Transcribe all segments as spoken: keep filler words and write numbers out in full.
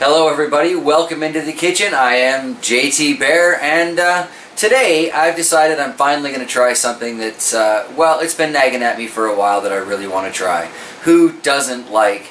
Hello everybody, welcome into the kitchen. I am J T Bear, and uh, today I've decided I'm finally going to try something that's, uh, well, it's been nagging at me for a while that I really want to try. Who doesn't like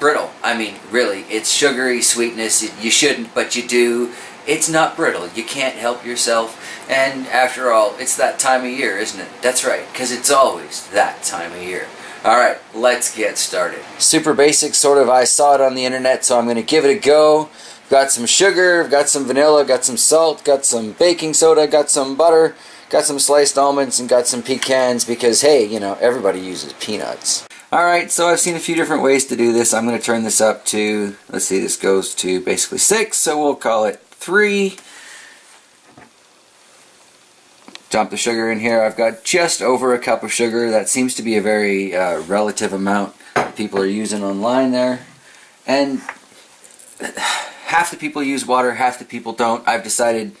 brittle? I mean, really, it's sugary sweetness. You shouldn't, but you do. It's not brittle. You can't help yourself. And after all, it's that time of year, isn't it? That's right, because it's always that time of year. Alright, let's get started. Super basic, sort of. I saw it on the internet, so I'm going to give it a go. Got some sugar, got some vanilla, got some salt, got some baking soda, got some butter, got some sliced almonds, and got some pecans because, hey, you know, everybody uses peanuts. Alright, so I've seen a few different ways to do this. I'm going to turn this up to, let's see, this goes to basically six, so we'll call it three. Dump the sugar in here. I've got just over a cup of sugar. That seems to be a very uh, relative amount that people are using online there. And half the people use water, half the people don't. I've decided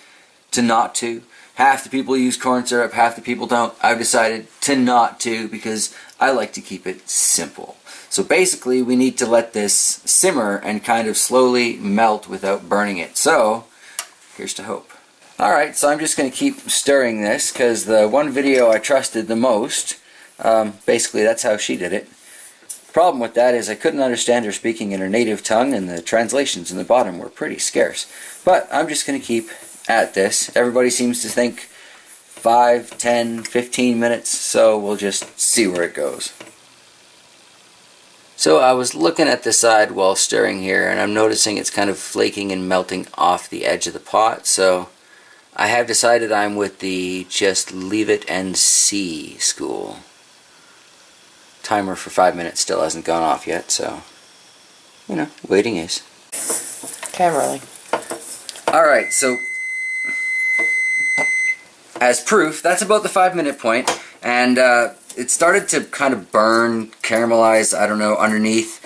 to not to. Half the people use corn syrup, half the people don't. I've decided to not to because I like to keep it simple. So basically we need to let this simmer and kind of slowly melt without burning it. So here's to hope. Alright, so I'm just going to keep stirring this because the one video I trusted the most, um, basically that's how she did it. The problem with that is I couldn't understand her speaking in her native tongue, and the translations in the bottom were pretty scarce. But I'm just going to keep at this. Everybody seems to think five, ten, fifteen minutes, so we'll just see where it goes. So I was looking at the side while stirring here, and I'm noticing it's kind of flaking and melting off the edge of the pot, so I have decided I'm with the just leave it and see school. Timer for five minutes still hasn't gone off yet, so, you know, waiting is. Okay, I'm rolling. Alright, so, as proof, that's about the five minute point, and uh, it started to kind of burn, caramelize, I don't know, underneath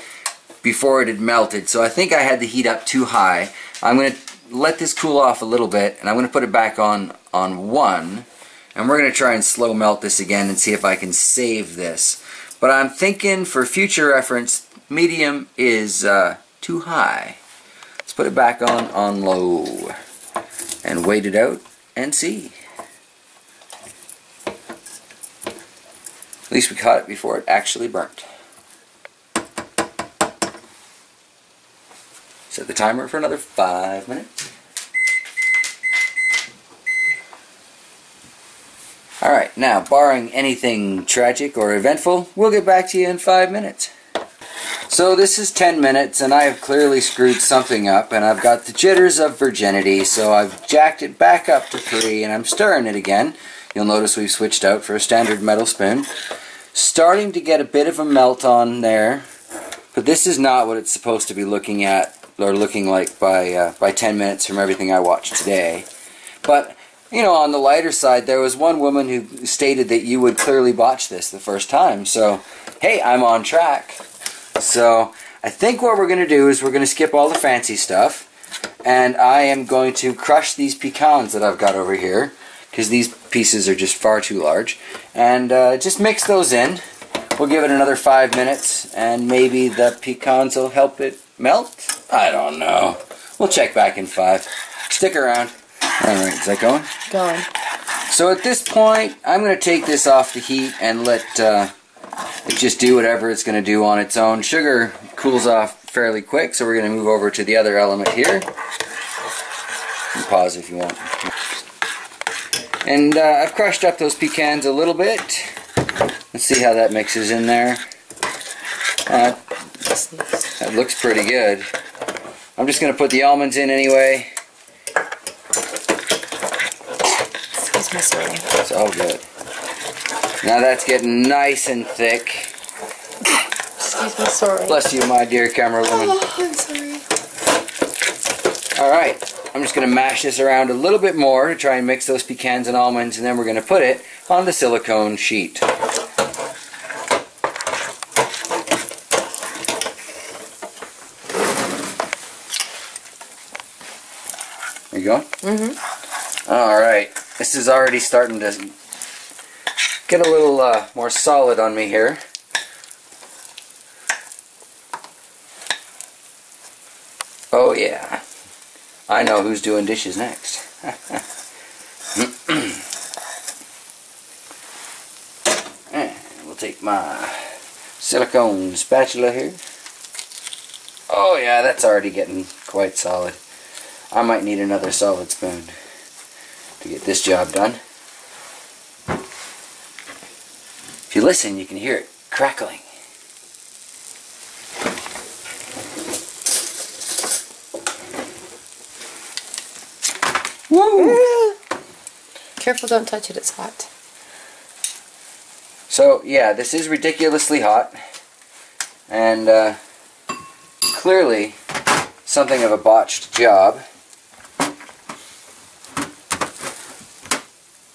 before it had melted, so I think I had the heat up too high. I'm going to let this cool off a little bit, and I'm going to put it back on on one, and we're going to try and slow melt this again and see if I can save this. But I'm thinking for future reference, medium is uh, too high. Let's put it back on on low and wait it out and see. At least we caught it before it actually burnt. Set the timer for another five minutes. Alright, now, barring anything tragic or eventful, we'll get back to you in five minutes. So this is ten minutes, and I have clearly screwed something up, and I've got the jitters of virginity, so I've jacked it back up to three, and I'm stirring it again. You'll notice we've switched out for a standard metal spoon. Starting to get a bit of a melt on there, but this is not what it's supposed to be looking at. Are looking like by uh, by ten minutes from everything I watched today. But, you know, on the lighter side, there was one woman who stated that you would clearly botch this the first time, so, hey, I'm on track. So, I think what we're going to do is we're going to skip all the fancy stuff, and I am going to crush these pecans that I've got over here, because these pieces are just far too large, and uh, just mix those in. We'll give it another five minutes, and maybe the pecans will help it melt? I don't know. We'll check back in five. Stick around. Alright, is that going? Going. So at this point, I'm going to take this off the heat and let uh, it just do whatever it's going to do on its own. Sugar cools off fairly quick, so we're going to move over to the other element here. And pause if you want. And uh, I've crushed up those pecans a little bit. Let's see how that mixes in there. Uh, that looks pretty good. I'm just going to put the almonds in anyway. Excuse me, sorry. It's all good. Now that's getting nice and thick. Excuse me, sorry. Bless you, my dear camera woman. Oh, I'm sorry. Alright, I'm just going to mash this around a little bit more to try and mix those pecans and almonds, and then we're going to put it on the silicone sheet. There you go? Mm-hmm. Alright, this is already starting to get a little uh, more solid on me here. Oh, Oh yeah, I know who's doing dishes next. And we'll take my silicone spatula here. Oh yeah, that's already getting quite solid. I might need another solid spoon to get this job done. If you listen, you can hear it crackling. Woo! Careful, don't touch it, it's hot. So, yeah, this is ridiculously hot, and uh, clearly something of a botched job.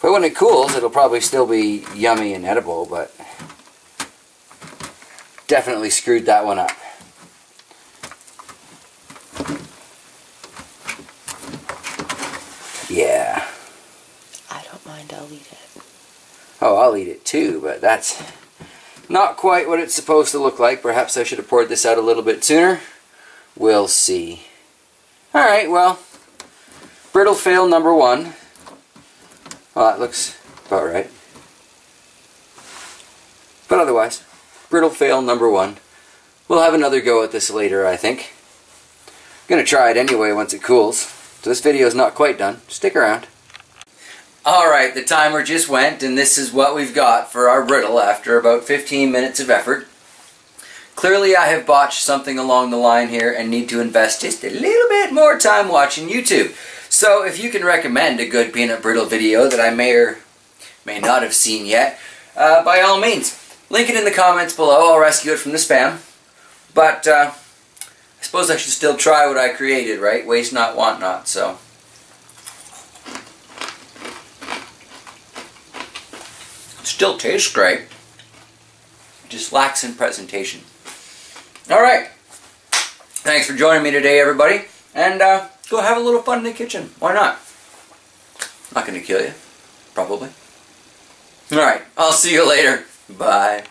But when it cools, it'll probably still be yummy and edible, but definitely screwed that one up. Yeah. I don't mind, I'll eat it. Oh, I'll eat it too, but that's not quite what it's supposed to look like. Perhaps I should have poured this out a little bit sooner. We'll see. Alright, well, brittle fail number one. Well, that looks about right. But otherwise, brittle fail number one. We'll have another go at this later, I think. I'm going to try it anyway once it cools. So this video is not quite done. Stick around. Alright, the timer just went, and this is what we've got for our brittle after about fifteen minutes of effort. Clearly I have botched something along the line here and need to invest just a little bit more time watching YouTube. So if you can recommend a good peanut brittle video that I may or may not have seen yet, uh, by all means, link it in the comments below. I'll rescue it from the spam. But uh, I suppose I should still try what I created, right? Waste not, want not, so... still tastes great, just lacks in presentation. Alright, thanks for joining me today, everybody, and uh, go have a little fun in the kitchen. Why not? Not gonna kill you, probably. Alright, I'll see you later. Bye.